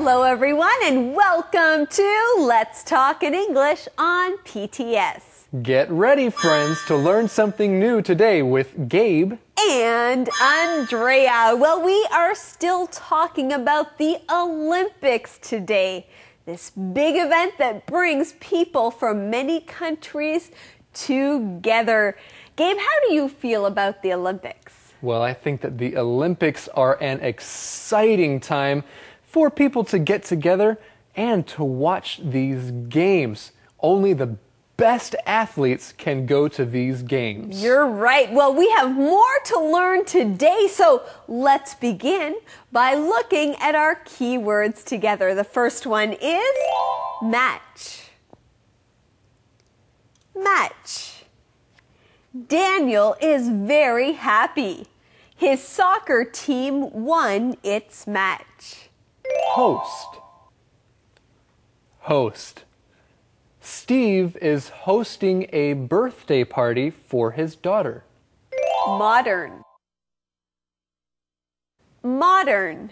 Hello everyone and welcome to Let's Talk in English on PTS. Get ready friends to learn something new today with Gabe and Andrea. Well, we are still talking about the Olympics today. This big event that brings people from many countries together. Gabe, how do you feel about the Olympics? Well, I think that the Olympics are an exciting time for people to get together and to watch these games. Only the best athletes can go to these games. You're right. Well, we have more to learn today, so let's begin by looking at our keywords together. The first one is match. Match. Daniel is very happy. His soccer team won its match. Host. Host. Steve is hosting a birthday party for his daughter. Modern. Modern.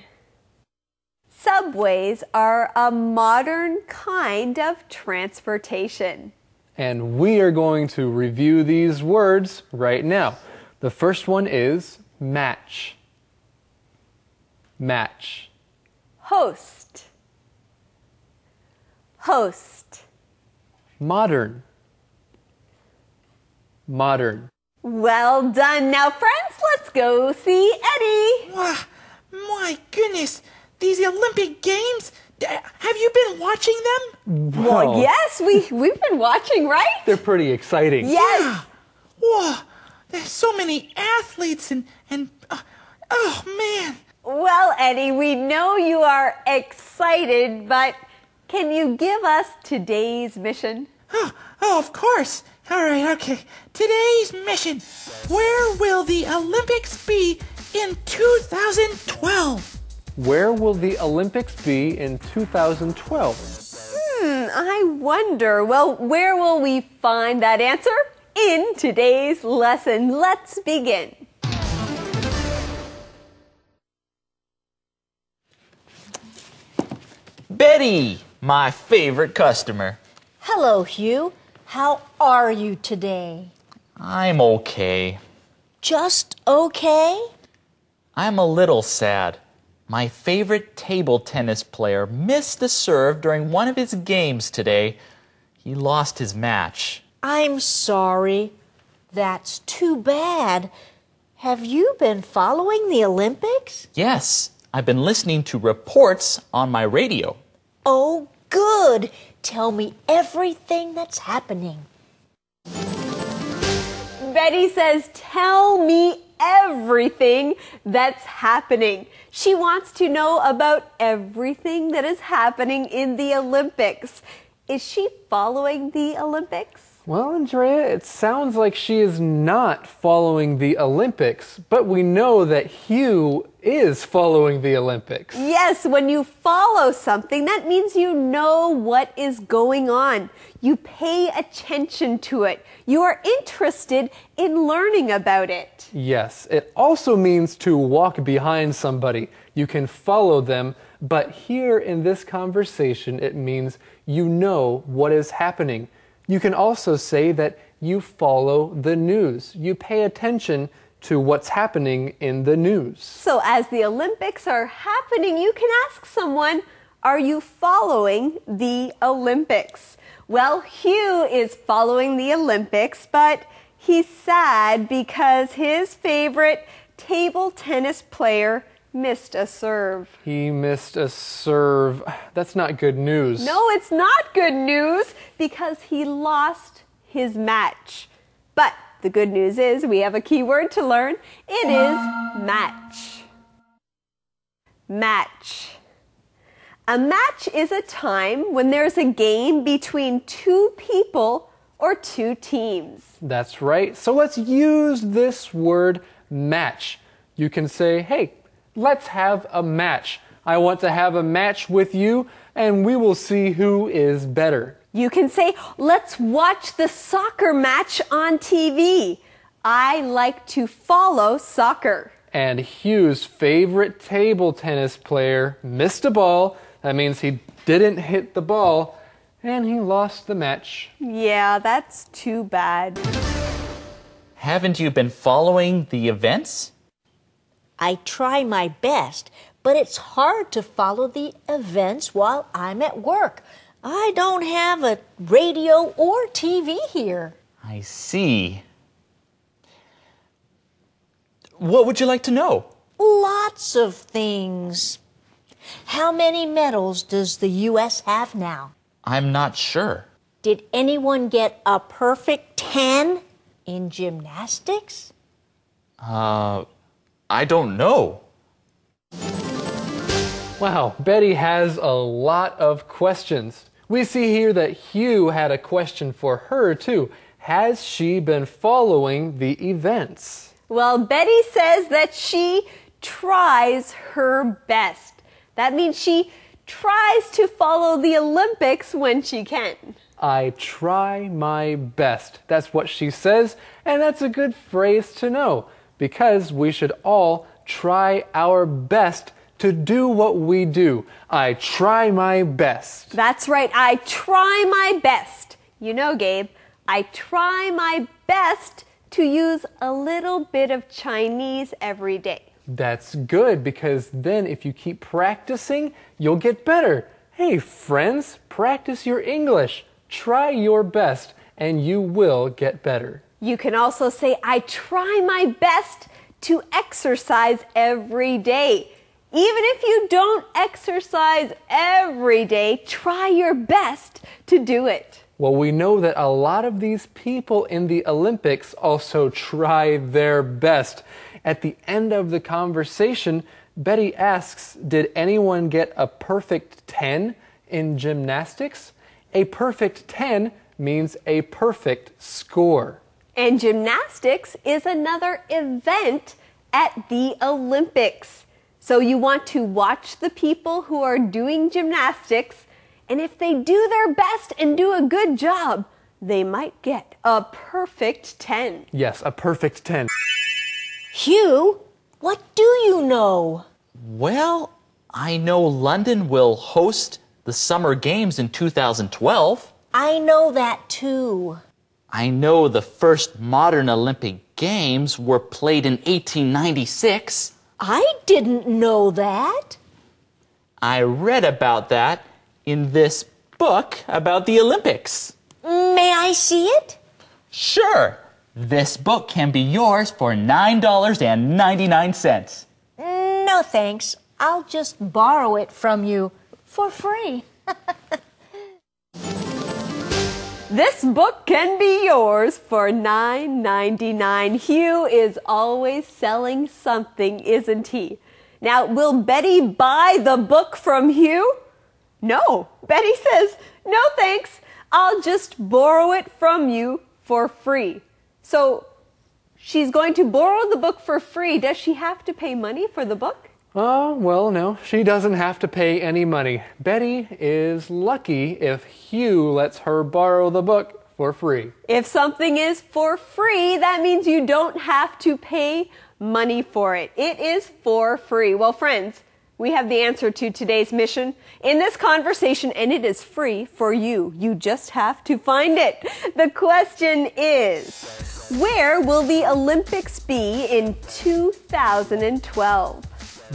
Subways are a modern kind of transportation. And we are going to review these words right now. The first one is match. Match. Host. Host. Modern. Modern. Well done. Now, friends, let's go see Eddie. My goodness, these Olympic Games, have you been watching them? Well, yes, we've been watching, right? They're pretty exciting. Yes. Yeah. Whoa, there's so many athletes and oh, man. Well, Eddie, we know you are excited, but can you give us today's mission? Oh, of course. All right, okay. Today's mission. Where will the Olympics be in 2012? Where will the Olympics be in 2012? I wonder. Well, where will we find that answer? In today's lesson. Let's begin. Betty, my favorite customer. Hello, Hugh. How are you today? I'm okay. Just okay? I'm a little sad. My favorite table tennis player missed the serve during one of his games today. He lost his match. I'm sorry. That's too bad. Have you been following the Olympics? Yes, I've been listening to reports on my radio. Oh, good. Tell me everything that's happening. Betty says, tell me everything that's happening. She wants to know about everything that is happening in the Olympics. Is she following the Olympics? Well, Andrea, it sounds like she is not following the Olympics, but we know that Hugh is following the Olympics. Yes, when you follow something, that means you know what is going on. You pay attention to it. You are interested in learning about it. Yes, it also means to walk behind somebody. You can follow them, but here in this conversation, it means you know what is happening. You can also say that you follow the news. You pay attention to what's happening in the news. So as the Olympics are happening, you can ask someone, are you following the Olympics? Well, Hugh is following the Olympics, but he's sad because his favorite table tennis player missed a serve. He missed a serve. That's not good news. No, it's not good news because he lost his match. But the good news is we have a key word to learn. It is match. Match. A match is a time when there's a game between two people or two teams. That's right. So let's use this word match. You can say, hey, let's have a match. I want to have a match with you, and we will see who is better. You can say, let's watch the soccer match on TV. I like to follow soccer. And Hugh's favorite table tennis player missed a ball. That means he didn't hit the ball, and he lost the match. Yeah, that's too bad. Haven't you been following the events? I try my best, but it's hard to follow the events while I'm at work. I don't have a radio or TV here. I see. What would you like to know? Lots of things. How many medals does the U.S. have now? I'm not sure. Did anyone get a perfect 10 in gymnastics? I don't know. Wow, Betty has a lot of questions. We see here that Hugh had a question for her, too. Has she been following the events? Well, Betty says that she tries her best. That means she tries to follow the Olympics when she can. I try my best. That's what she says, and that's a good phrase to know, because we should all try our best to do what we do. I try my best. That's right. I try my best. You know, Gabe, I try my best to use a little bit of Chinese every day. That's good, because then if you keep practicing, you'll get better. Hey, friends, practice your English. Try your best, and you will get better. You can also say, I try my best to exercise every day. Even if you don't exercise every day, try your best to do it. Well, we know that a lot of these people in the Olympics also try their best. At the end of the conversation, Betty asks, did anyone get a perfect 10 in gymnastics? A perfect 10 means a perfect score. And gymnastics is another event at the Olympics. So you want to watch the people who are doing gymnastics, and if they do their best and do a good job, they might get a perfect 10. Yes, a perfect 10. Hugh, what do you know? Well, I know London will host the Summer Games in 2012. I know that too. I know the first modern Olympic Games were played in 1896. I didn't know that. I read about that in this book about the Olympics. May I see it? Sure. This book can be yours for $9.99. No thanks. I'll just borrow it from you for free. This book can be yours for $9.99. Hugh is always selling something, isn't he? Now, will Betty buy the book from Hugh? No, Betty says, no thanks, I'll just borrow it from you for free. So she's going to borrow the book for free. Does she have to pay money for the book? Oh, well, no, she doesn't have to pay any money. Betty is lucky if Hugh lets her borrow the book for free. If something is for free, that means you don't have to pay money for it. It is for free. Well, friends, we have the answer to today's mission in this conversation, and it is free for you. You just have to find it. The question is, where will the Olympics be in 2012?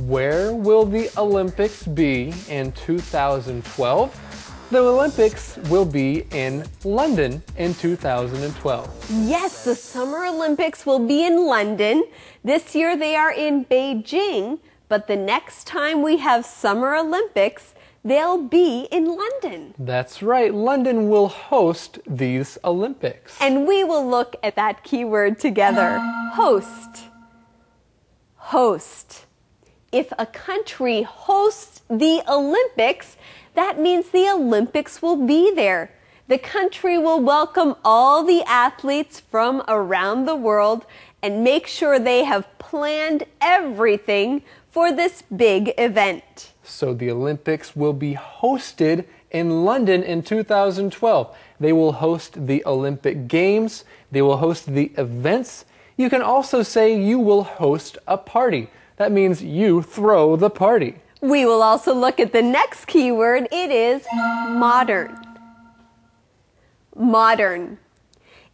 Where will the Olympics be in 2012? The Olympics will be in London in 2012. Yes, the Summer Olympics will be in London. This year they are in Beijing. But the next time we have Summer Olympics, they'll be in London. That's right. London will host these Olympics. And we will look at that keyword together. Host. Host. If a country hosts the Olympics, that means the Olympics will be there. The country will welcome all the athletes from around the world and make sure they have planned everything for this big event. So the Olympics will be hosted in London in 2012. They will host the Olympic Games. They will host the events. You can also say you will host a party. That means you throw the party. We will also look at the next keyword. It is modern. Modern.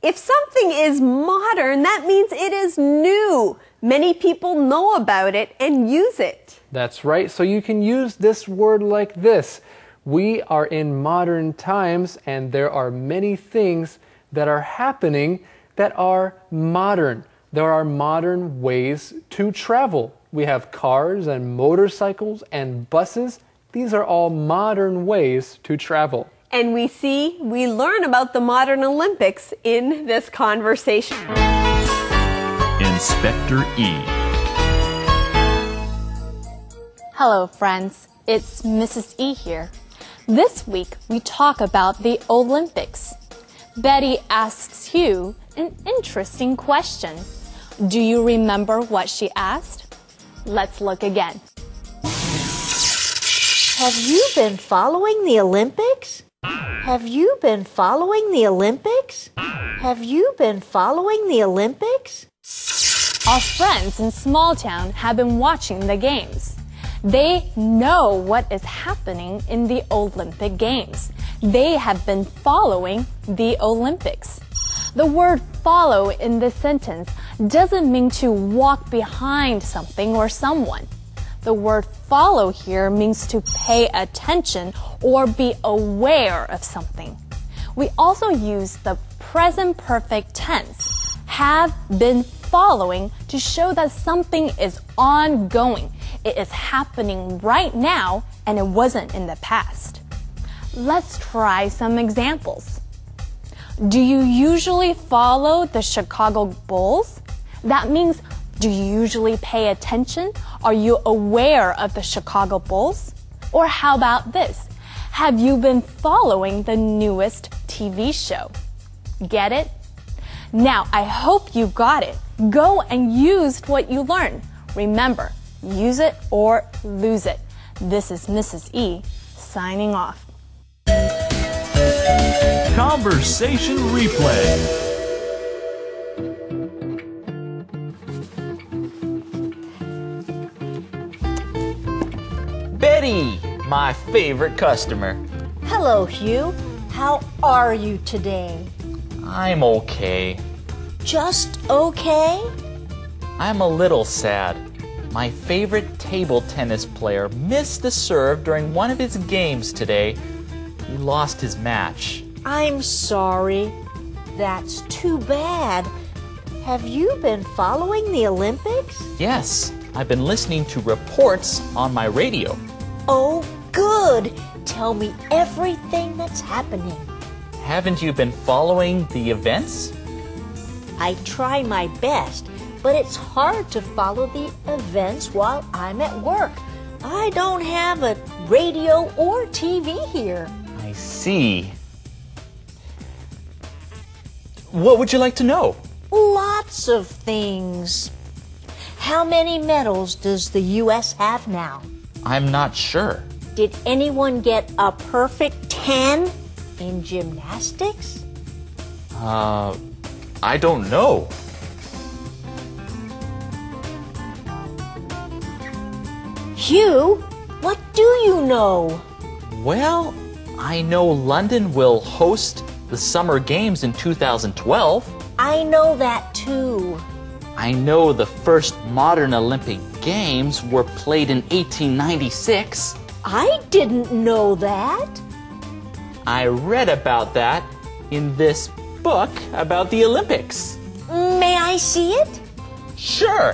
If something is modern, that means it is new. Many people know about it and use it. That's right. So you can use this word like this. We are in modern times and there are many things that are happening that are modern. There are modern ways to travel. We have cars and motorcycles and buses. These are all modern ways to travel. And we learn about the modern Olympics in this conversation. Inspector E. Hello friends, it's Mrs. E here. This week we talk about the Olympics. Betty asks Hugh an interesting question. Do you remember what she asked? Let's look again. Have you been following the Olympics? Have you been following the Olympics? Have you been following the Olympics? Our friends in Small Town have been watching the games. They know what is happening in the Olympic Games. They have been following the Olympics. The word follow in this sentence doesn't mean to walk behind something or someone. The word follow here means to pay attention or be aware of something. We also use the present perfect tense, have been following, to show that something is ongoing. It is happening right now and it wasn't in the past. Let's try some examples. Do you usually follow the Chicago Bulls? That means, do you usually pay attention? Are you aware of the Chicago Bulls? Or how about this? Have you been following the newest TV show? Get it? Now, I hope you got it. Go and use what you learned. Remember, use it or lose it. This is Mrs. E signing off. Conversation replay. Betty, my favorite customer. Hello, Hugh. How are you today? I'm okay. Just okay? I'm a little sad. My favorite table tennis player missed the serve during one of his games today. He lost his match. I'm sorry. That's too bad. Have you been following the Olympics? Yes, I've been listening to reports on my radio. Oh, good. Tell me everything that's happening. Haven't you been following the events? I try my best, but it's hard to follow the events while I'm at work. I don't have a radio or TV here. I see. What would you like to know? Lots of things. How many medals does the U.S. have now? I'm not sure. Did anyone get a perfect 10? In gymnastics? I don't know. Hugh, what do you know? Well, I know London will host the Summer Games in 2012. I know that too. I know the first modern Olympic Games were played in 1896. I didn't know that. I read about that in this book about the Olympics. May I see it? Sure.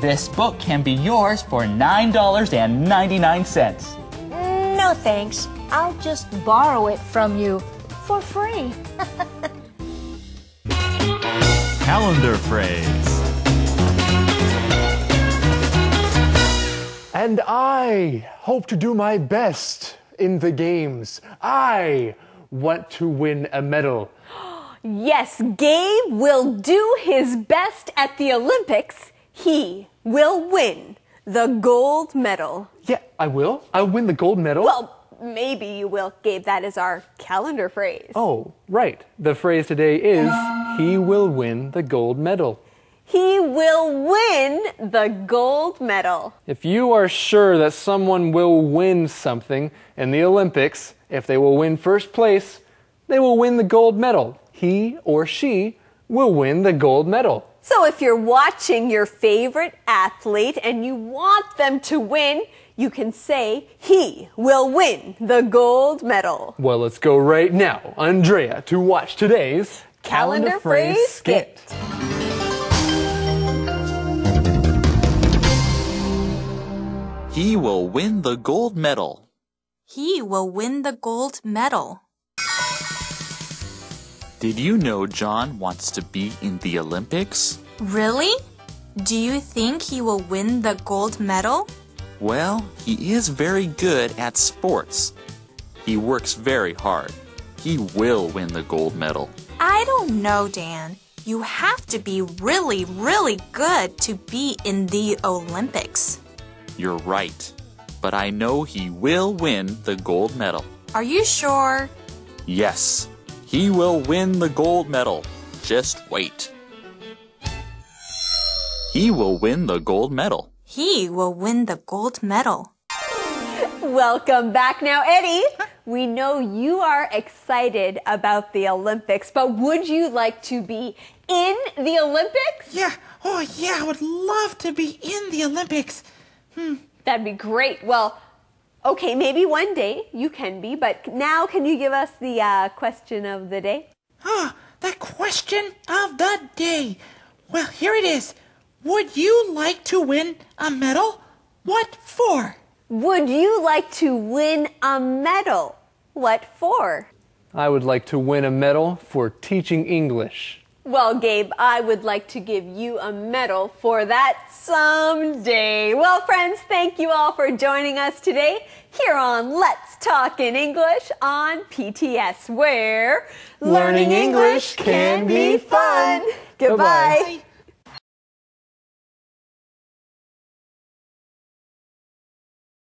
This book can be yours for $9.99. No thanks. I'll just borrow it from you for free. Calendar phrase. And I hope to do my best in the games. I want to win a medal. Yes, Gabe will do his best at the Olympics. He will win the gold medal. Yeah, I will. I'll win the gold medal. Well, maybe you will, Gabe. That is our calendar phrase. Oh, right. The phrase today is, he will win the gold medal. He will win the gold medal. If you are sure that someone will win something in the Olympics, if they will win first place, they will win the gold medal. He or she will win the gold medal. So if you're watching your favorite athlete and you want them to win, you can say, he will win the gold medal. Well, let's go right now, Andrea, to watch today's Calendar Phrase Skit. He will win the gold medal. He will win the gold medal. Did you know John wants to be in the Olympics? Really? Do you think he will win the gold medal? Well, he is very good at sports. He works very hard. He will win the gold medal. I don't know, Dan. You have to be really, really good to be in the Olympics. You're right. But I know he will win the gold medal. Are you sure? Yes. He will win the gold medal. Just wait. He will win the gold medal. He will win the gold medal. Welcome back now, Eddie. We know you are excited about the Olympics, but would you like to be in the Olympics? Yeah. Oh, yeah, I would love to be in the Olympics. That'd be great. Well, okay, maybe one day you can be, but now can you give us the question of the day? The question of the day. Well, here it is. Would you like to win a medal? What for? Would you like to win a medal? What for? I would like to win a medal for teaching English. Well, Gabe, I would like to give you a medal for that someday. Well, friends, thank you all for joining us today here on Let's Talk in English on PTS, where learning English can be fun. Goodbye. Bye-bye.